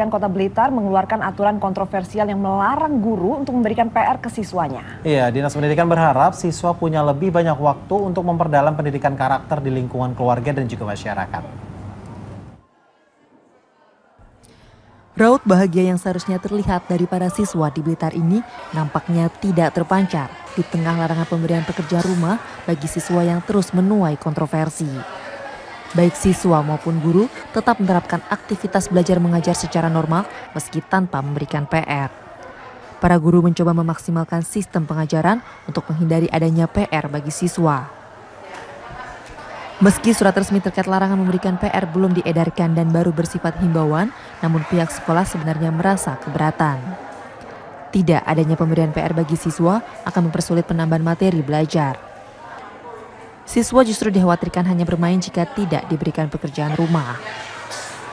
Pendidikan Kota Blitar mengeluarkan aturan kontroversial yang melarang guru untuk memberikan PR ke siswanya. Iya, Dinas Pendidikan berharap siswa punya lebih banyak waktu untuk memperdalam pendidikan karakter di lingkungan keluarga dan juga masyarakat. Raut bahagia yang seharusnya terlihat dari para siswa di Blitar ini nampaknya tidak terpancar di tengah larangan pemberian pekerja rumah bagi siswa yang terus menuai kontroversi. Baik siswa maupun guru tetap menerapkan aktivitas belajar mengajar secara normal meski tanpa memberikan PR. Para guru mencoba memaksimalkan sistem pengajaran untuk menghindari adanya PR bagi siswa. Meski surat resmi terkait larangan memberikan PR belum diedarkan dan baru bersifat himbauan, namun pihak sekolah sebenarnya merasa keberatan. Tidak adanya pemberian PR bagi siswa akan mempersulit penambahan materi belajar. Siswa justru dikhawatirkan hanya bermain jika tidak diberikan pekerjaan rumah.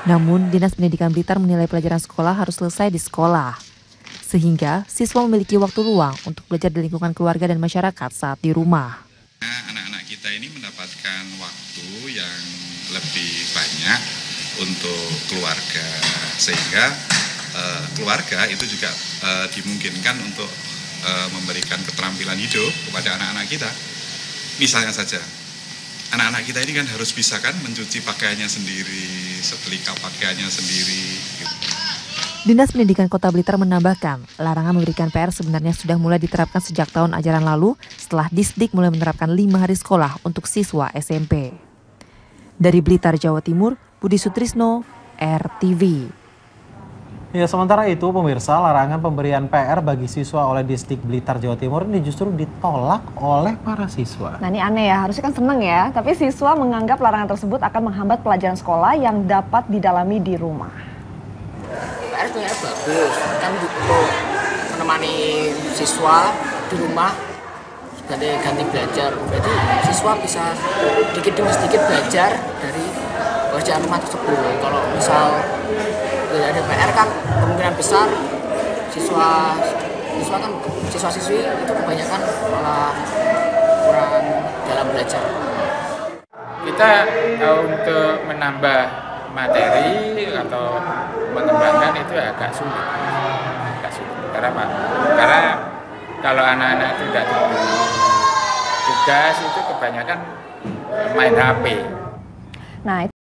Namun, Dinas Pendidikan Blitar menilai pelajaran sekolah harus selesai di sekolah. Sehingga, siswa memiliki waktu luang untuk belajar di lingkungan keluarga dan masyarakat saat di rumah. Kita ini mendapatkan waktu yang lebih banyak untuk keluarga, sehingga keluarga itu juga dimungkinkan untuk memberikan keterampilan hidup kepada anak-anak kita. Misalnya saja, anak-anak kita ini kan harus bisa kan mencuci pakaiannya sendiri, setrika pakaiannya sendiri. Gitu. Dinas Pendidikan Kota Blitar menambahkan, larangan memberikan PR sebenarnya sudah mulai diterapkan sejak tahun ajaran lalu setelah Disdik mulai menerapkan 5 hari sekolah untuk siswa SMP. Dari Blitar, Jawa Timur, Budi Sutrisno, RTV. Ya, sementara itu pemirsa, larangan pemberian PR bagi siswa oleh Disdik Blitar, Jawa Timur ini justru ditolak oleh para siswa. Nah, ini aneh ya, harusnya kan seneng ya, tapi siswa menganggap larangan tersebut akan menghambat pelajaran sekolah yang dapat didalami di rumah. PR itu bagus, kan untuk menemani siswa di rumah sebagai ganti belajar. Berarti siswa bisa sedikit demi sedikit belajar dari pekerjaan rumah tersebut. Kalau misal tidak ada PR kan kemungkinan besar siswa-siswi itu kebanyakan malah kurang dalam belajar. Kita untuk menambah materi atau mengembangkan itu agak sulit. Karena apa? Karena kalau anak-anak itu tidak diberi tugas itu kebanyakan main HP. Nah.